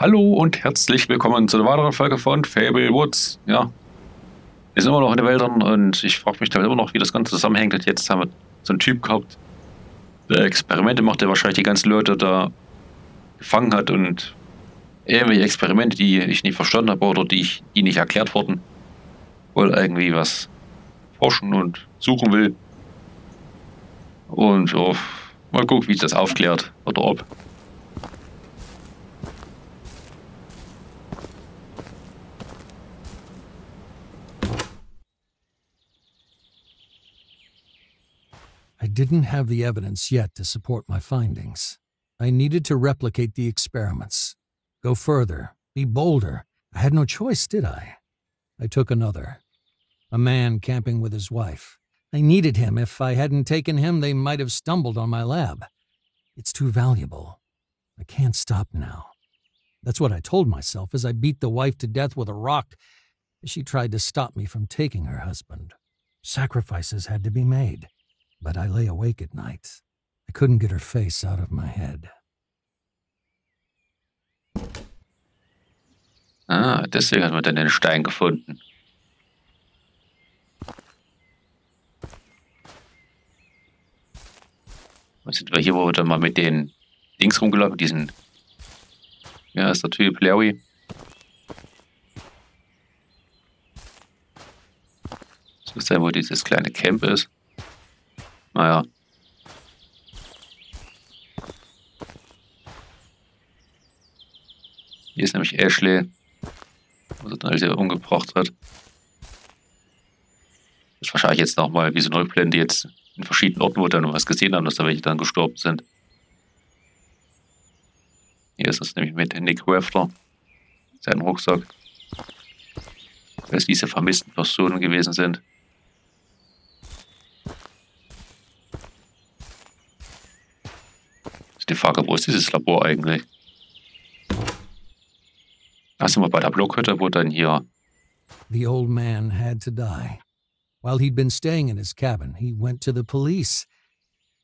Hallo und herzlich willkommen zu einer weiteren Folge von Fabled Woods. Ja, wir sind immer noch in den Wäldern und ich frage mich da immer noch, wie das Ganze zusammenhängt. Und jetzt haben wir so einen Typ gehabt, der Experimente macht, der wahrscheinlich die ganzen Leute da gefangen hat und irgendwelche Experimente, die ich nicht verstanden habe oder die nicht erklärt wurden, weil irgendwie was forschen und suchen will. Und ja, mal gucken, wie es das aufklärt oder ob. I didn't have the evidence yet to support my findings. I needed to replicate the experiments. Go further, be bolder. I had no choice, did I? I took another. A man camping with his wife. I needed him. If I hadn't taken him, they might have stumbled on my lab. It's too valuable. I can't stop now. That's what I told myself as I beat the wife to death with a rock as she tried to stop me from taking her husband. Sacrifices had to be made. But I lay awake at night. I couldn't get her face out of my head. Ah, deswegen hat man dann den Stein gefunden. Was sind wir hier, wo wir dann mal mit den Dings rumgelaufen, diesen... Ja, ist der Typ, Larry. Das ist ja, wo dieses kleine Camp ist. Naja. Hier ist nämlich Ashley, was er dann alles umgebracht hat. Das ist wahrscheinlich jetzt nochmal wie so eine Rückblende jetzt in verschiedenen Orten, wo wir noch was gesehen haben, dass da welche dann gestorben sind. Hier ist das nämlich mit Nick Wafter, seinem Rucksack, dass diese vermissten Personen gewesen sind. Die Frage, wo ist dieses Labor eigentlich? Da sind wir bei der Blockhütte, wo dann hier... The old man had to die. While he'd been staying in his cabin, he went to the police.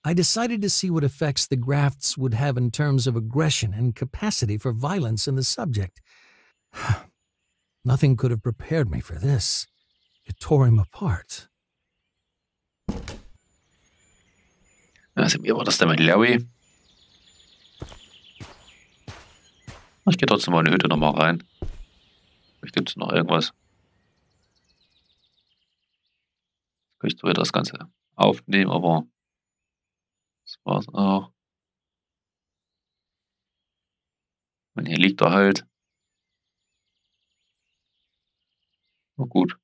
I decided to see what effects the grafts would have in terms of aggression and capacity for violence in the subject. Nothing could have prepared me for this. It tore him apart. Also mir war das dann mit Larry. Ich gehe trotzdem mal in die Hütte nochmal rein. Vielleicht gibt es noch irgendwas. Ich würde das Ganze aufnehmen, aber das war's auch. Und hier liegt er halt. Na gut.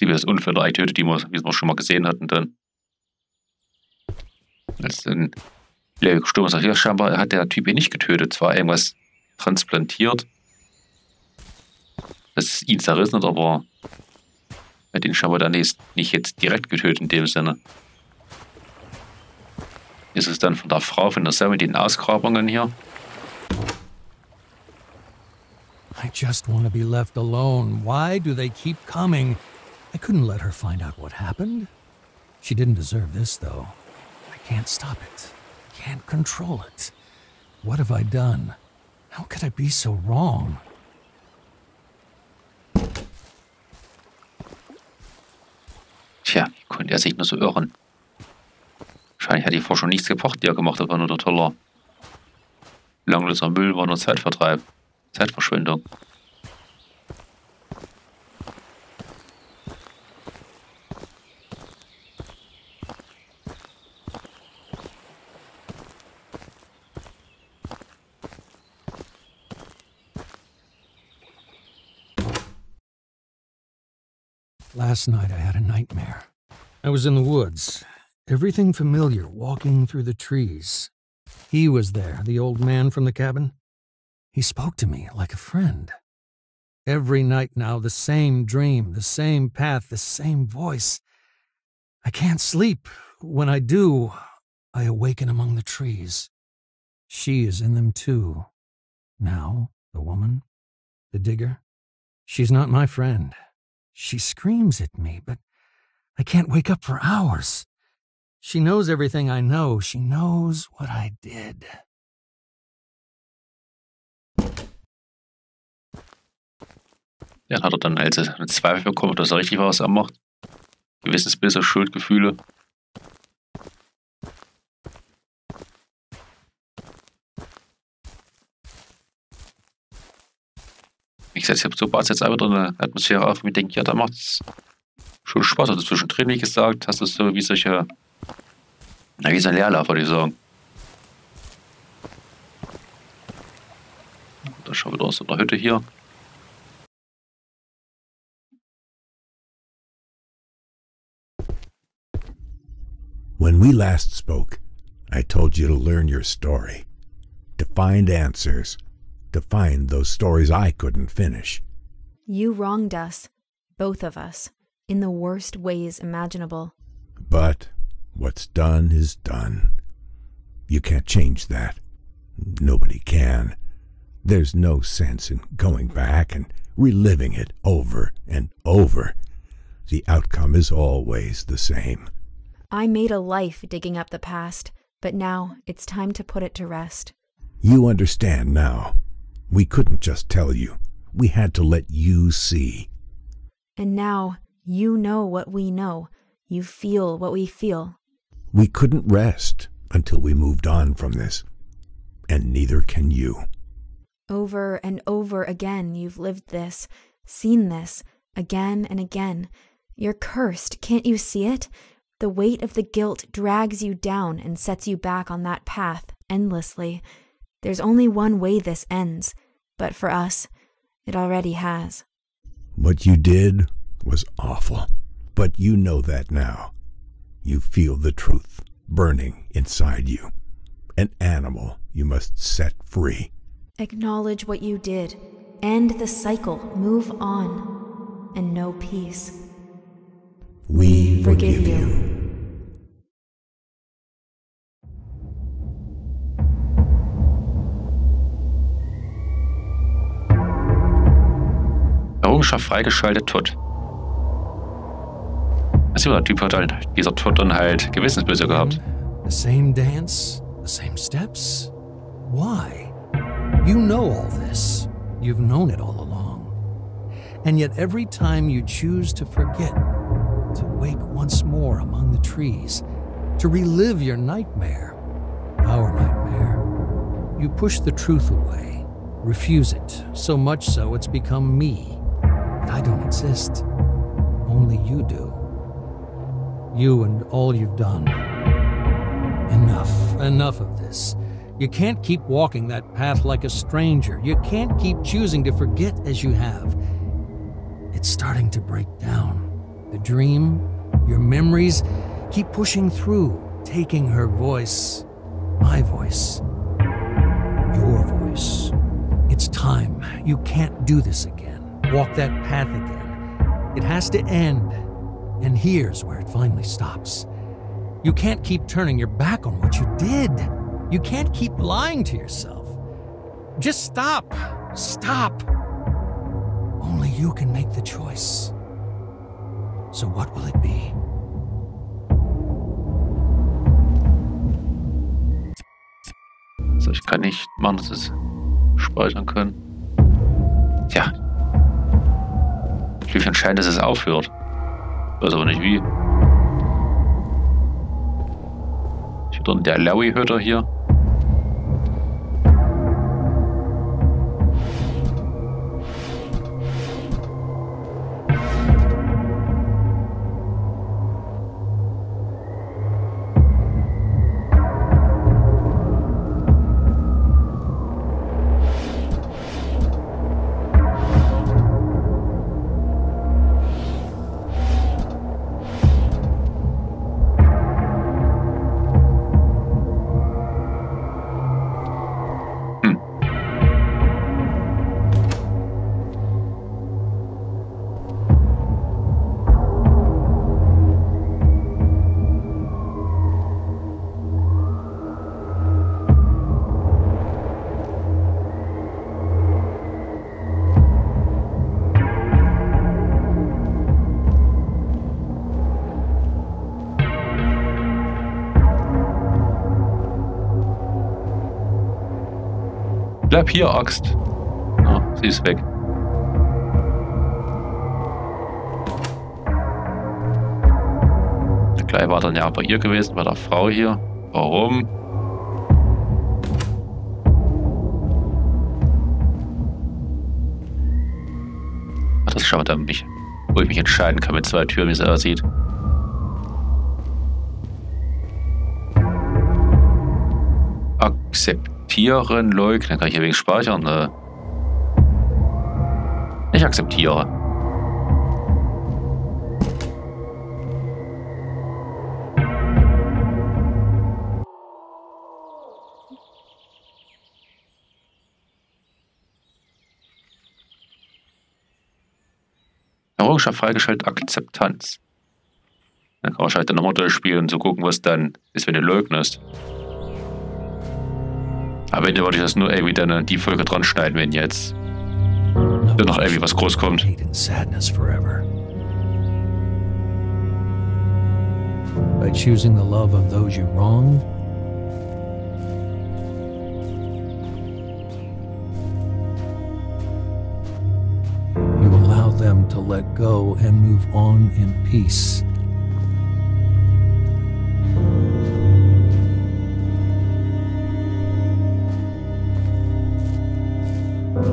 Die wäre das unfair der Hütte, die wir schon mal gesehen hatten dann. Als dann Larry gestorben ist, ja, scheinbar hat der Typ ihn nicht getötet, zwar irgendwas transplantiert, das ist ihn zerrissen hat, aber hat ihn scheinbar dann nicht jetzt direkt getötet in dem Sinne. Ist es dann von der Frau, von der Sam mit den Ausgrabungen hier? I just want to be left alone. Why do they keep coming? I couldn't let her find out what happened. She didn't deserve this though. I can't stop it. Can't control it. What have I done? How could I be so wrong? Tja, wie konnte sich nur so irren? Wahrscheinlich hat die Forschung nichts gebracht, die gemacht hat, war nur der toller langloser Müll, war nur Zeitvertreib, Zeitverschwendung. Last night I had a nightmare. I was in the woods, everything familiar, walking through the trees. He was there, the old man from the cabin. He spoke to me like a friend. Every night now, the same dream, the same path, the same voice. I can't sleep. When I do, I awaken among the trees. She is in them too. Now, the woman, the digger, she's not my friend. She screams at me, but I can't wake up for hours. She knows everything I know. She knows what I did. Ja, hat er dann, als er einen Zweifel bekommen, dass er richtig war, was er macht. Gewissensbisse, Schuldgefühle. Ich setze so Bart jetzt einfach eine Atmosphäre auf, wie denke ich, ja, da macht es schon Spaß. Also zwischendrin, wie gesagt, hast du so wie solche, na, wie so ein Leerlauf, würde ich sagen. Da schauen wir wieder aus so einer Hütte hier. When we last spoke, I told you to learn your story, to find answers, to find those stories I couldn't finish. You wronged us, both of us, in the worst ways imaginable. But what's done is done. You can't change that. Nobody can. There's no sense in going back and reliving it over and over. The outcome is always the same. I made a life digging up the past, but now it's time to put it to rest. You understand now. We couldn't just tell you. We had to let you see. And now you know what we know. You feel what we feel. We couldn't rest until we moved on from this. And neither can you. Over and over again you've lived this, seen this, again and again. You're cursed, can't you see it? The weight of the guilt drags you down and sets you back on that path endlessly. There's only one way this ends, but for us, it already has. What you did was awful, but you know that now. You feel the truth burning inside you. An animal you must set free. Acknowledge what you did. End the cycle. Move on. And know peace. We forgive you. Errungenschaft freigeschaltet, Tod. Also der Typ hat halt, dieser Tod dann halt Gewissensbisse gehabt. The same dance, the same steps. Why? You know all this. You've known it all along. And yet every time you choose to forget, to wake once more among the trees, to relive your nightmare, our nightmare, you push the truth away, refuse it, so much so it's become me. I don't exist. Only you do. You and all you've done. Enough. Enough of this. You can't keep walking that path like a stranger. You can't keep choosing to forget as you have. It's starting to break down. The dream, your memories, keep pushing through, taking her voice, my voice, your voice. It's time. You can't do this again. Walk that path again. It has to end. And here's where it finally stops. You can't keep turning your back on what you did. You can't keep lying to yourself. Just stop. Stop. Only you can make the choice. So what will it be? So, ich kann nicht machen, dass es speichern können. Tja. Natürlich anscheinend, dass es aufhört. Ich weiß aber nicht wie. Wieder in der Lowy-Hütte hier. Bleib hier, Axt. Ah, sie ist weg. Gleich war dann ja bei ihr gewesen, bei der Frau hier. Warum? Das schaut dann mich, wo ich mich entscheiden kann mit zwei Türen, wie es aussieht. Akzeptieren, leugnen. Kann ich hier wegen speichern? Ne? Ich akzeptiere. Errungenschaft freigeschaltet, Akzeptanz. Dann kann man halt nochmal durchspielen und so gucken, was dann ist, wenn du leugnest. Am Ende wollte ich das nur irgendwie dann die Folge dran schneiden, wenn jetzt noch irgendwie was groß kommt. By choosing the love of those you wronged, you allow them to let go and move on in peace.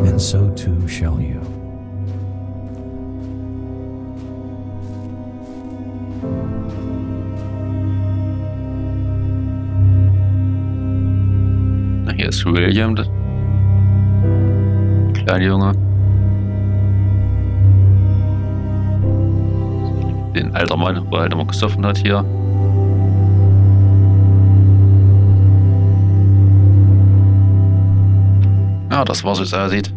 And so too shall you. Hier ist William, der kleine Junge. Den alten Mann, der halt immer gesoffen hat hier. Ja, das war's, wie es aussieht.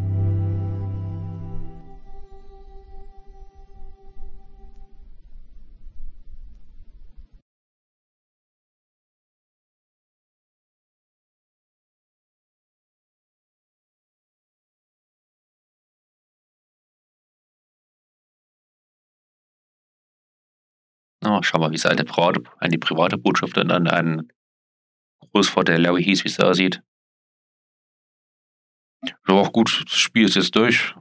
Na, schau mal, wie es eine private Botschaft und dann ein Großvater, der Larry hieß, wie es aussieht. So, auch gut, das Spiel ist jetzt durch.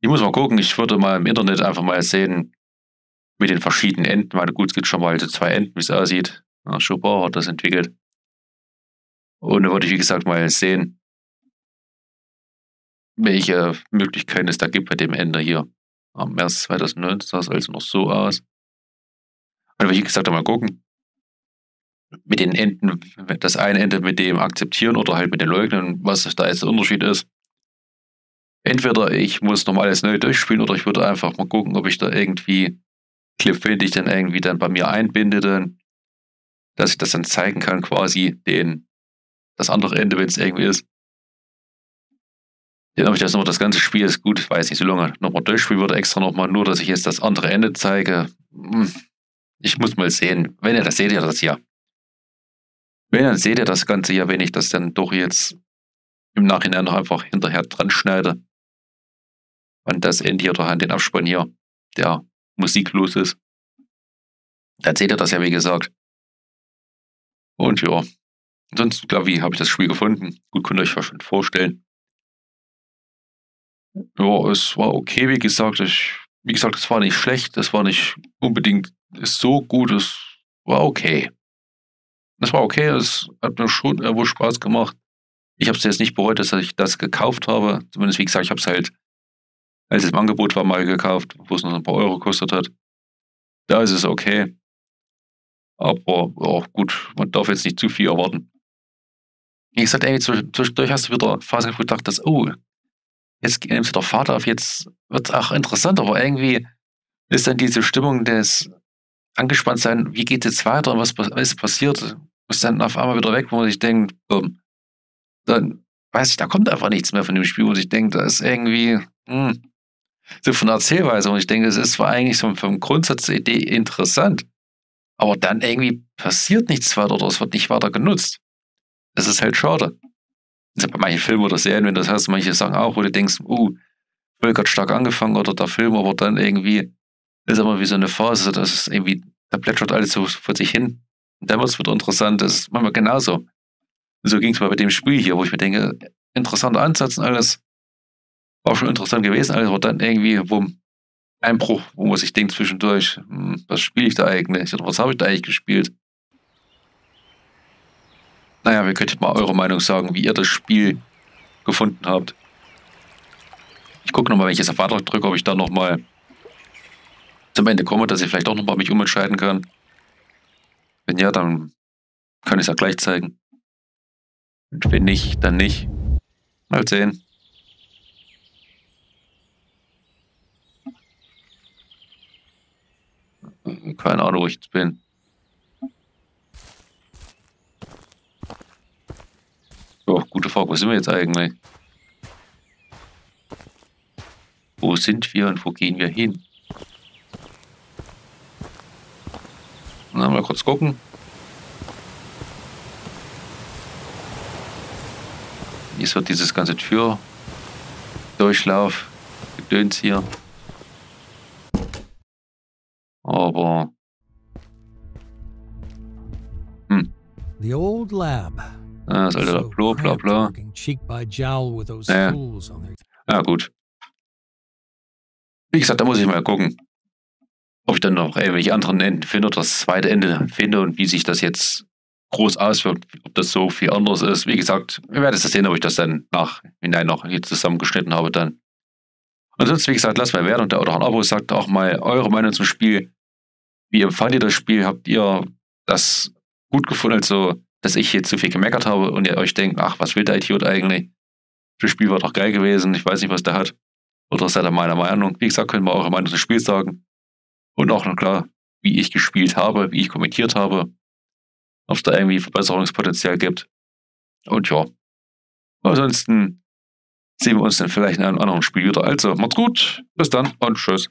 Ich muss mal gucken, ich würde mal im Internet einfach mal sehen, mit den verschiedenen Enden. Meine, gut, es gibt schon mal so zwei Enden, wie es aussieht. Na, super, hat das entwickelt. Und da würde ich, wie gesagt, mal sehen, welche Möglichkeiten es da gibt bei dem Ende hier. Am März 2019 sah es also noch so aus. Also, wie gesagt, mal gucken. Mit den Enden, das eine Ende mit dem Akzeptieren oder halt mit dem Leugnen, was da jetzt der Unterschied ist. Entweder ich muss nochmal alles neu durchspielen oder ich würde einfach mal gucken, ob ich da irgendwie Clip finde, ich dann irgendwie dann bei mir einbinde, dann, dass ich das dann zeigen kann, quasi das andere Ende, wenn es irgendwie ist. Denn ob ich das nochmal, das ganze Spiel ist gut, ich weiß nicht, so lange nochmal durchspielen würde, extra nochmal, nur dass ich jetzt das andere Ende zeige. Ich muss mal sehen, wenn ihr das seht, ihr das ja. Wenn, dann seht ihr das Ganze ja, wenn ich das dann doch jetzt im Nachhinein noch einfach hinterher dran schneide. Und das Ende hier, an den Abspann hier, der musiklos ist. Dann seht ihr das ja, wie gesagt. Und ja, ansonsten, glaube ich, habe ich das Spiel gefunden. Gut, könnt ihr euch ja schon vorstellen. Ja, es war okay, wie gesagt. Wie gesagt, es war nicht schlecht, es war nicht unbedingt so gut, es war okay. Das war okay, es hat mir schon irgendwo Spaß gemacht. Ich habe es jetzt nicht bereut, dass ich das gekauft habe. Zumindest, wie gesagt, ich habe es halt, als es im Angebot war, mal gekauft, wo es noch ein paar Euro gekostet hat. Da ist es okay. Aber auch gut, man darf jetzt nicht zu viel erwarten. Wie gesagt, zwischendurch hast du wieder Phasen, wo du dachtest, oh, jetzt nimmst du der Vater auf, jetzt wird es auch interessant, aber irgendwie ist dann diese Stimmung des angespannt sein, wie geht es jetzt weiter und was ist passiert, ist dann auf einmal wieder weg, wo man sich denkt, dann weiß ich, da kommt einfach nichts mehr von dem Spiel, wo ich denke, da ist irgendwie so von der Erzählweise, und ich denke, es ist zwar eigentlich so vom Grundsatz der Idee interessant, aber dann irgendwie passiert nichts weiter oder es wird nicht weiter genutzt. Das ist halt schade. Also bei manchen Filmen oder Serien, wenn du das hast, manche Sachen auch, wo du denkst, voll Gott stark angefangen oder der Film, aber dann irgendwie ist immer wie so eine Phase, dass es irgendwie, da plätschert alles so vor sich hin. Und dann wird es wieder interessant, das ist manchmal genauso. Und so ging es mal mit dem Spiel hier, wo ich mir denke, interessanter Ansatz und alles, war schon interessant gewesen, alles, aber dann irgendwie, Einbruch, wo man sich denkt zwischendurch, was spiele ich da eigentlich oder was habe ich da eigentlich gespielt? Naja, wir könntet mal eure Meinung sagen, wie ihr das Spiel gefunden habt. Ich gucke nochmal, wenn ich jetzt auf Weiter drücke, ob ich da nochmal zum Ende komme, dass ich vielleicht auch nochmal mich umentscheiden kann. Wenn ja, dann kann ich es ja gleich zeigen. Und wenn nicht, dann nicht. Mal sehen. Keine Ahnung, wo ich jetzt bin. Oh, gute Frage, wo sind wir jetzt eigentlich? Wo sind wir und wo gehen wir hin? Na, mal kurz gucken. Hier ist so dieses ganze Tür-Durchlauf Gedöns hier. Aber the old lab. Ah, das alte Lablo, bla bla. Ja, gut. Wie gesagt, da muss ich mal gucken, ob ich dann noch irgendwelche anderen Enden finde oder das zweite Ende finde und wie sich das jetzt groß auswirkt, ob das so viel anderes ist. Wie gesagt, wir werden es sehen, ob ich das dann nachhinein noch hier zusammengeschnitten habe dann. Ansonsten, wie gesagt, lasst mal Wertung da oder ein Abo, sagt auch mal eure Meinung zum Spiel. Wie empfandet ihr das Spiel? Habt ihr das gut gefunden, also dass ich hier zu viel gemeckert habe und ihr euch denkt, ach, was will der Idiot eigentlich? Das Spiel war doch geil gewesen, ich weiß nicht, was der hat. Oder seid ihr meiner Meinung? Wie gesagt, könnt ihr eure Meinung zum Spiel sagen. Und auch noch klar, wie ich gespielt habe, wie ich kommentiert habe. Ob es da irgendwie Verbesserungspotenzial gibt. Und ja. Ansonsten sehen wir uns dann vielleicht in einem anderen Spiel wieder. Also, macht's gut, bis dann und tschüss.